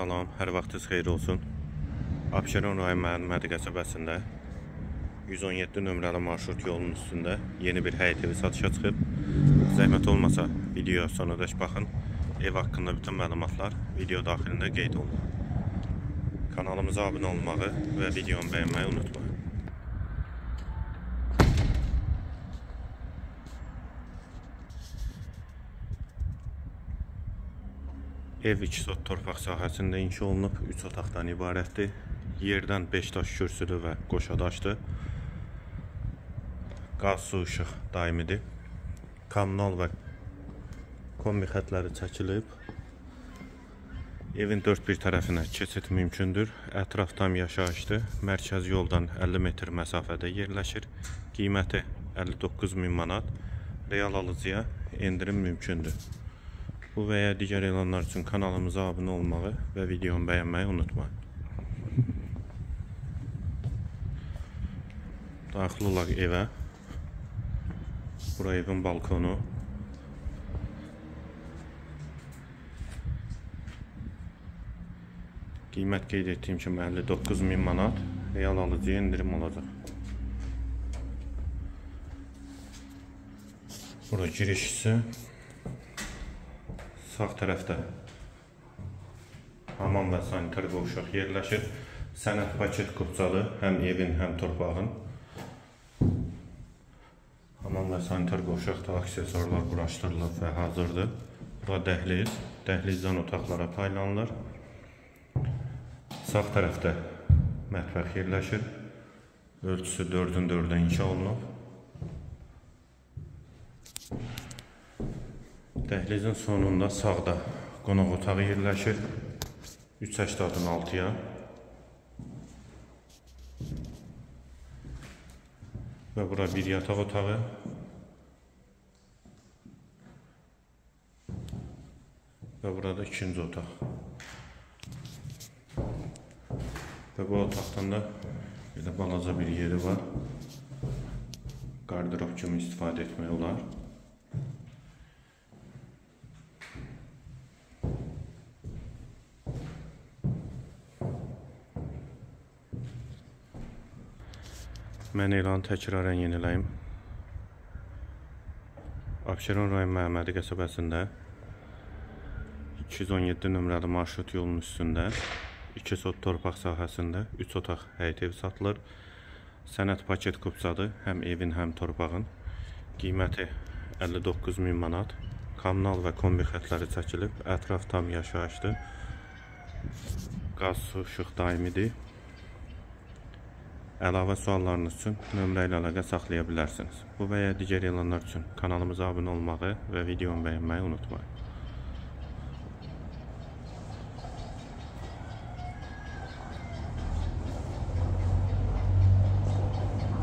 Salam, hər vaxtınız xeyir olsun. Abşeron rayon Məhəmməd qəsəbəsində 117 nömrəli marşrut yolunun üstündə yeni bir həyət evi satışa çıxıb. Zəhmət olmasa video sonadək baxın. Ev haqqında bütün məlumatlar video daxilində qeyd olunur. Kanalımıza abunə olmağı və videonu bəyənməyi unutmayın. Ev 2 sot torpaq sahəsində inşa olunub, 3 otaqdan ibarətdir. Yerdən 5 daş kürsülü və qoşadaşdır. Qaz, su, işıq daimidir. Kommunal və kombi xətləri çəkilib. Evin dörd bir tərəfinə keçid mümkündür. Ətraf tam yaşayışdır. Mərkəzi yoldan 50 metr məsafədə yerləşir. Qiyməti 59.000 manat. Real alıcıya endirim mümkündür. Bu və ya digər elanlar üçün kanalımıza abunə olmağı və videonu bəyənməyi unutmayın. Daxil olaq evə. Bura evin balkonu. Qiymət qeyd etdiyim kimi 59.000 manat. Real alıcıya endirim olacaq. Bura giriş hissə. Sağ tərəfdə hamam və sanitar qovşaq yerləşir. Sənəd paket qurcalı, həm evin, həm torpağın. Hamam və sanitar qovşaqda aksesuarlar quraşdırılıb və hazırdır. Bura dəhliz, dəhlizdən otaqlara paylanılır. Sağ tərəfdə mətbəx yerləşir. Ölçüsü 4x4-də inşa olunub. Dəhlizin sonunda sağda qonaq otağı yerləşir, 380-dan 6-ya. Və bura bir yataq otağı. Və burada ikinci otaq. Və bu otaqdan da belə balaca bir yeri var. Qardırob kimi istifadə etmək olar. Mən elanı təkrarən yeniləyim. Abşeron rayon Məhəmmədi qəsəbəsində 217 nömrəli marşrut yolunun üstündə 2 sot torpaq sahəsində 3 otaq həyət evi satılır. Sənəd paket qubcadır, həm evin, həm torpağın. Qiyməti 59.000 manat. Kommunal və kombi xətləri çəkilib. Ətraf tam yaşayışdır. Qaz, su, işıq daimidir. Əlavə suallarınız üçün nömrə ilə əlaqə saxlaya bilərsiniz. Bu və ya digər elanlar üçün kanalımıza abunə olmağı və videonu bəyənməyi unutmayın.